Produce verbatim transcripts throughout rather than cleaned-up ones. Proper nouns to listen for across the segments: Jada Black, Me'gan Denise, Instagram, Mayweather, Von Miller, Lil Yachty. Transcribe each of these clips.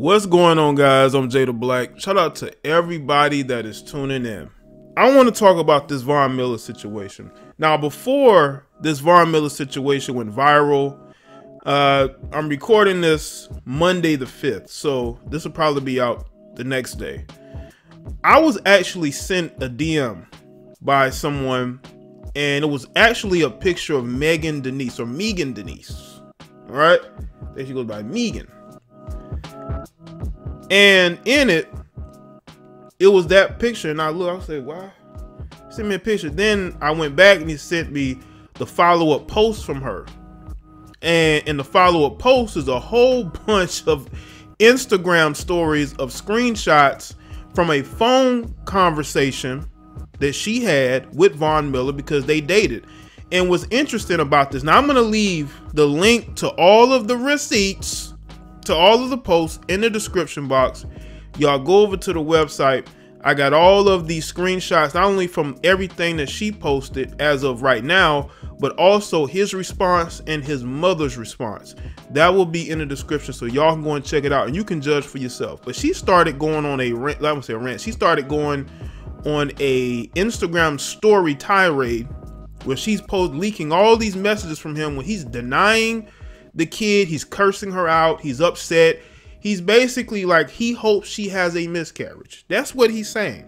What's going on, guys? I'm Jada Black. Shout out to everybody that is tuning in. I want to talk about this Von Miller situation. Now, before this Von Miller situation went viral, uh, I'm recording this Monday the fifth, so this will probably be out the next day. I was actually sent a D M by someone, and it was actually a picture of Me'gan Denise, or Me'gan Denise, all right? There she goes by Me'gan. And in it, it was that picture. And I looked, I was like, why? Send me a picture. Then I went back and he sent me the follow-up post from her. And in the follow-up post is a whole bunch of Instagram stories of screenshots from a phone conversation that she had with Von Miller, because they dated. And what's interesting about this, now I'm going to leave the link to all of the receipts, to all of the posts in the description box. Y'all go over to the website. I got all of these screenshots, not only from everything that she posted as of right now, but also his response and his mother's response. That will be in the description, so y'all can go and check it out and you can judge for yourself. But she started going on a rant. I would say a rant. She started going on a Instagram story tirade where she's post leaking all these messages from him when he's denying the kid, he's cursing her out, he's upset. He's basically like, he hopes she has a miscarriage. That's what he's saying.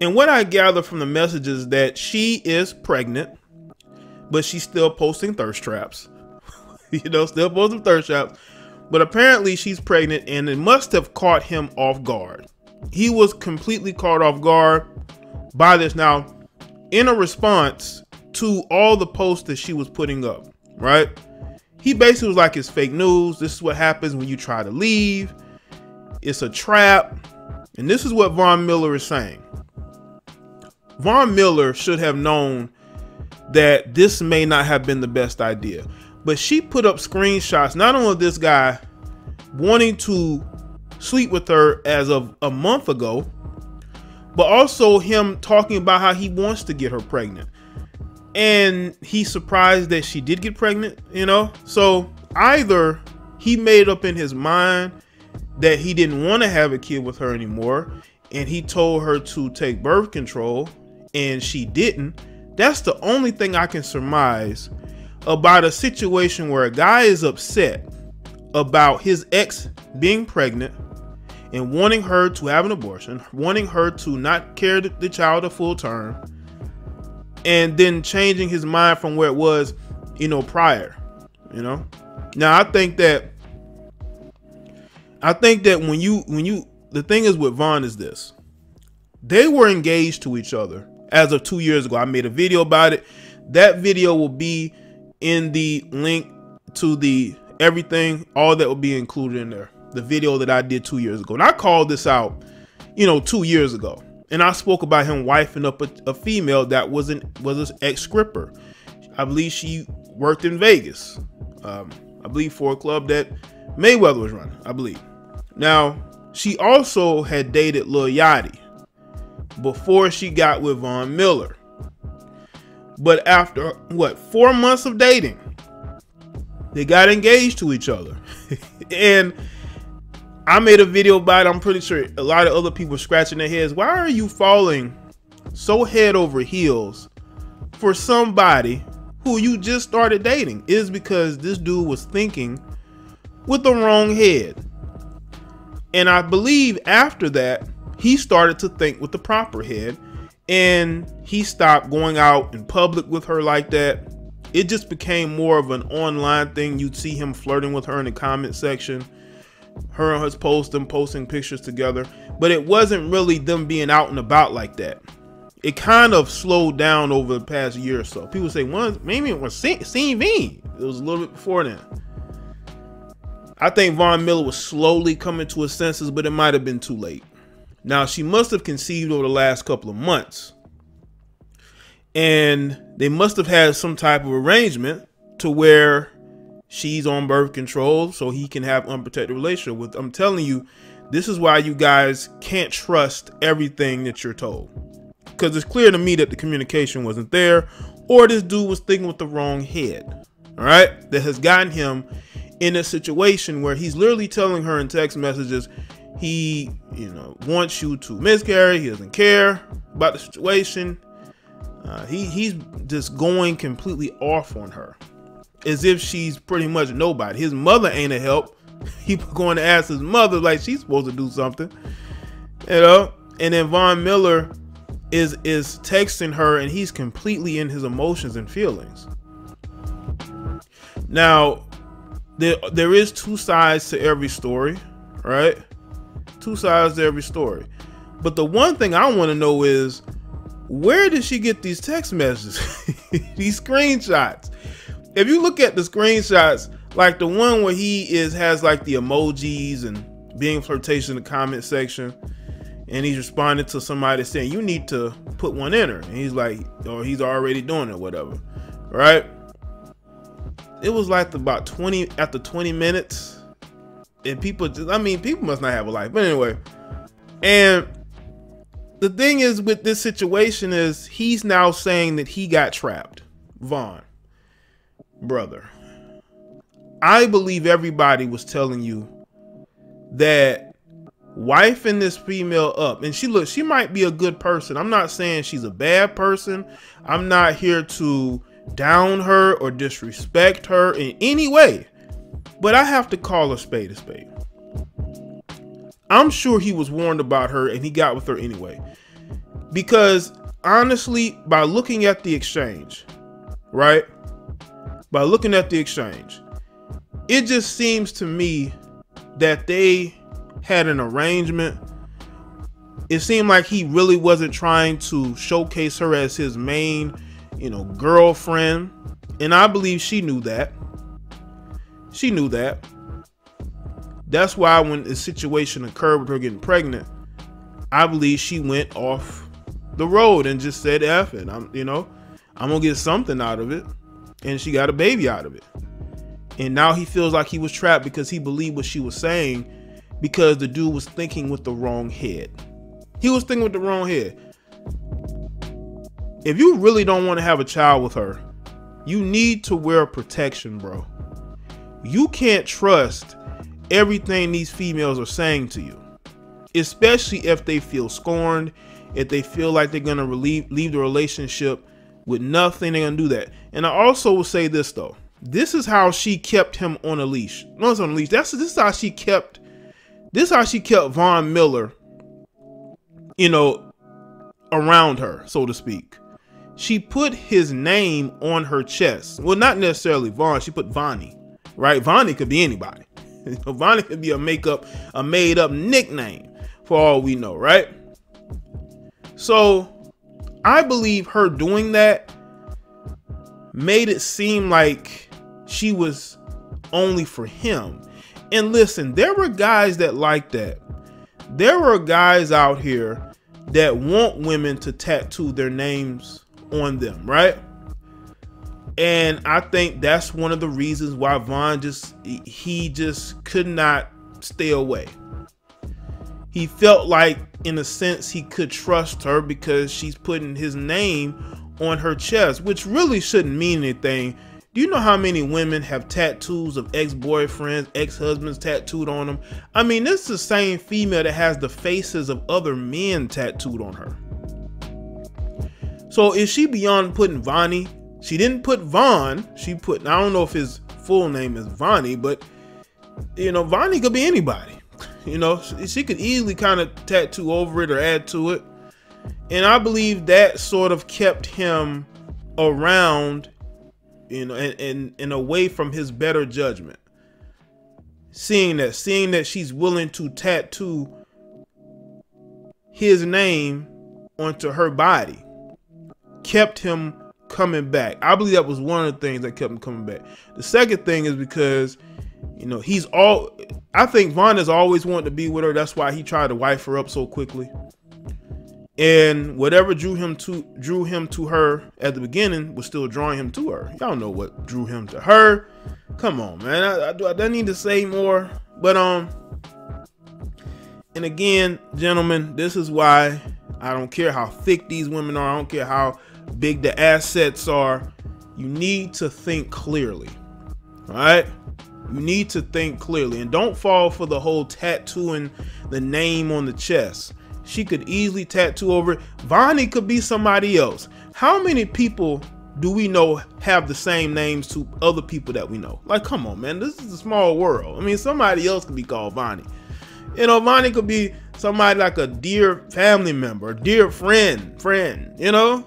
And what I gather from the message is that she is pregnant, but she's still posting thirst traps. you know, still posting thirst traps. But apparently she's pregnant, and it must have caught him off guard. He was completely caught off guard by this. Now, in a response to all the posts that she was putting up, right? He basically was like, it's fake news. This is what happens when you try to leave. It's a trap. And this is what Von Miller is saying. Von Miller should have known that this may not have been the best idea. But she put up screenshots, not only of this guy wanting to sleep with her as of a month ago, but also him talking about how he wants to get her pregnant. And he's surprised that she did get pregnant, you know? So either he made up in his mind that he didn't want to have a kid with her anymore, and he told her to take birth control, and she didn't. That's the only thing I can surmise about a situation where a guy is upset about his ex being pregnant and wanting her to have an abortion, wanting her to not carry the child a full term, and then changing his mind from where it was, you know, prior, you know. Now, I think that, I think that when you, when you, the thing is with Von is this, they were engaged to each other as of two years ago. I made a video about it. That video will be in the link to the everything, all that will be included in there. The video that I did two years ago. And I called this out, you know, two years ago. And I spoke about him wifing up a, a female that was an was an ex-stripper. I believe she worked in Vegas. Um, I believe for a club that Mayweather was running, I believe. Now, she also had dated Lil Yachty before she got with Von Miller. But after, what, four months of dating, they got engaged to each other. And I made a video about it. I'm pretty sure a lot of other people are scratching their heads. Why are you falling so head over heels for somebody who you just started dating? It is because this dude was thinking with the wrong head. And I believe after that, he started to think with the proper head, and he stopped going out in public with her like that. It just became more of an online thing. You'd see him flirting with her in the comment section. Her and his post them posting pictures together, but it wasn't really them being out and about like that. It kind of slowed down over the past year or so. People say one, maybe it was C V. It was a little bit before then. I think Von Miller was slowly coming to his senses, but it might have been too late. Now, she must have conceived over the last couple of months, and they must have had some type of arrangement to where she's on birth control so he can have unprotected relationship with. I'm telling you, this is why you guys can't trust everything that you're told, because it's clear to me that the communication wasn't there, or this dude was thinking with the wrong head, all right? That has gotten him in a situation where he's literally telling her in text messages he, you know, wants you to miscarry. He doesn't care about the situation. Uh, he he's just going completely off on her, as if she's pretty much nobody. His mother ain't a help. He going to ask his mother like she's supposed to do something, you know. And then Von Miller is is texting her, and he's completely in his emotions and feelings. Now, there there is two sides to every story, right? Two sides to every story. But the one thing I want to know is, where did she get these text messages, these screenshots? If you look at the screenshots, like the one where he is has like the emojis and being flirtatious in the comment section, and he's responding to somebody saying, you need to put one in her. And he's like, or he's already doing it, whatever, right? It was like about twenty, after twenty minutes. And people just, I mean, people must not have a life. But anyway, and the thing is with this situation is he's now saying that he got trapped. Von, brother, I believe everybody was telling you that wifing this female up, and she look, she might be a good person. I'm not saying she's a bad person. I'm not here to down her or disrespect her in any way. But I have to call a spade a spade. I'm sure he was warned about her and he got with her anyway. Because honestly, by looking at the exchange, right? By looking at the exchange, it just seems to me that they had an arrangement. It seemed like he really wasn't trying to showcase her as his main, you know, girlfriend. And I believe she knew that. She knew that. That's why when the situation occurred with her getting pregnant, I believe she went off the road and just said, F it. I'm, you know, I'm gonna get something out of it. And she got a baby out of it. And now he feels like he was trapped because he believed what she was saying, because the dude was thinking with the wrong head. He was thinking with the wrong head. If you really don't want to have a child with her, you need to wear protection, bro. You can't trust everything these females are saying to you, especially if they feel scorned, if they feel like they're going to leave, leave the relationship with nothing. They're going to do that. And I also will say this, though. This is how she kept him on a leash. No, it's on a leash. That's, this is how she kept, this is how she kept Von Miller, you know, around her, so to speak. She put his name on her chest. Well, not necessarily Von. She put Vonnie. Right? Vonnie could be anybody. Vonnie could be a makeup, a made up nickname for all we know, right? So I believe her doing that made it seem like she was only for him. And listen, there were guys that like that. There were guys out here that want women to tattoo their names on them, right? And I think that's one of the reasons why Von just, he just could not stay away. He felt like, in a sense, he could trust her because she's putting his name on her chest, which really shouldn't mean anything. Do you know how many women have tattoos of ex-boyfriends, ex-husbands tattooed on them? I mean, this is the same female that has the faces of other men tattooed on her. So is she beyond putting Vonnie? She didn't put Von, she put, I don't know if his full name is Vonnie, but, you know, Vonnie could be anybody. You know, she could easily kind of tattoo over it or add to it. And I believe that sort of kept him around, you know, and, and, and away from his better judgment. Seeing that, seeing that she's willing to tattoo his name onto her body kept him coming back. I believe that was one of the things that kept him coming back. The second thing is because, you know, he's all, I think Von has always wanted to be with her. That's why he tried to wife her up so quickly. And whatever drew him to drew him to her at the beginning was still drawing him to her. Y'all know what drew him to her. Come on, man. I, I, do, I don't need to say more. But um, and again, gentlemen, this is why I don't care how thick these women are. I don't care how big the assets are. You need to think clearly. All right? You need to think clearly and don't fall for the whole tattooing the name on the chest. She could easily tattoo over it. Vonnie could be somebody else. How many people do we know have the same names to other people that we know? Like, come on, man, this is a small world. I mean, somebody else could be called Vonnie. You know, Vonnie could be somebody like a dear family member, a dear friend, friend, you know?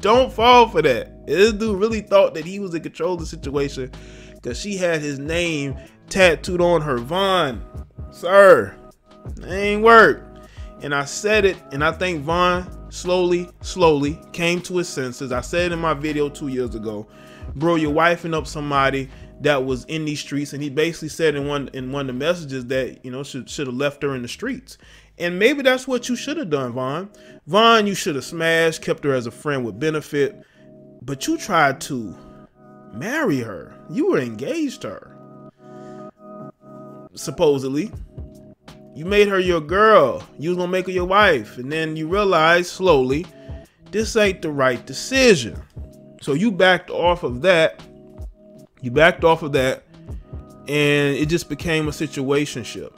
Don't fall for that. This dude really thought that he was in control of the situation because she had his name tattooed on her. Von, sir, it ain't work. And I said it, and I think Von slowly, slowly came to his senses. I said it in my video two years ago, bro, you're wifing up somebody that was in these streets. And he basically said in one in one of the messages that, you know, should should have left her in the streets. And maybe that's what you should have done, Von. Von, you should have smashed, kept her as a friend with benefit, but you tried to marry her. You were engaged to her, supposedly. You made her your girl. You was gonna make her your wife. And then you realized slowly, this ain't the right decision. So you backed off of that. You backed off of that. And it just became a situationship.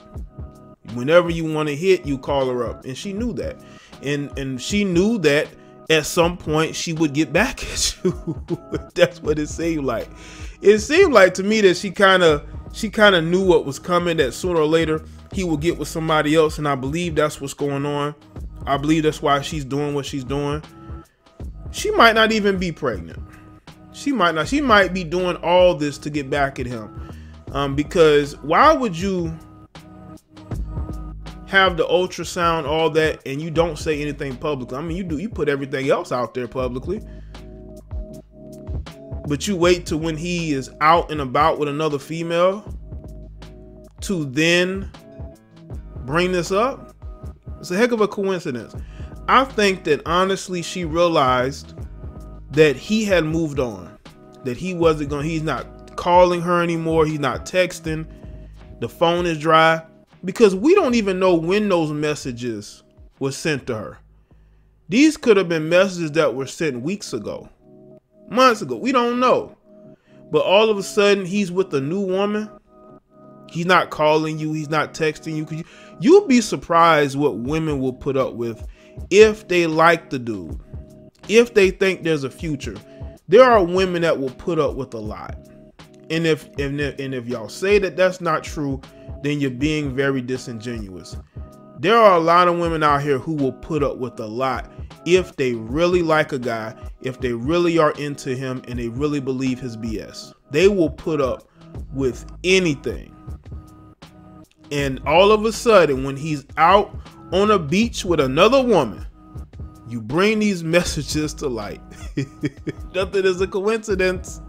Whenever you want to hit, you call her up. And she knew that. And and she knew that at some point she would get back at you. That's what it seemed like. It seemed like to me that she kind of she kind of knew what was coming, that sooner or later he will get with somebody else. And I believe that's what's going on. I believe that's why she's doing what she's doing. She might not even be pregnant. She might not. She might be doing all this to get back at him. Um, because why would you have the ultrasound, all that, and you don't say anything publicly? I mean, you do. You put everything else out there publicly. But you wait till when he is out and about with another female to then bring this up? It's a heck of a coincidence. I think that honestly she realized that he had moved on, that he wasn't going, he's not calling her anymore, he's not texting, the phone is dry, because we don't even know when those messages were sent to her. These could have been messages that were sent weeks ago, months ago, we don't know. But all of a sudden he's with a new woman. He's not calling you. He's not texting you. You'll be surprised what women will put up with if they like the dude, if they think there's a future. There are women that will put up with a lot. And if and if, and if y'all say that that's not true, then you're being very disingenuous. There are a lot of women out here who will put up with a lot if they really like a guy, if they really are into him and they really believe his B S. They will put up with anything. And all of a sudden, when he's out on a beach with another woman, you bring these messages to light. Nothing is a coincidence.